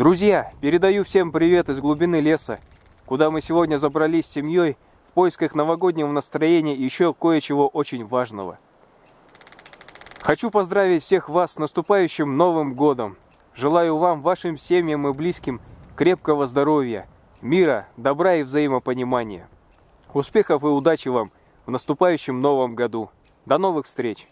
Друзья, передаю всем привет из глубины леса, куда мы сегодня забрались с семьей в поисках новогоднего настроения и еще кое-чего очень важного. Хочу поздравить всех вас с наступающим Новым Годом. Желаю вам, вашим семьям и близким крепкого здоровья, мира, добра и взаимопонимания. Успехов и удачи вам в наступающем Новом Году. До новых встреч!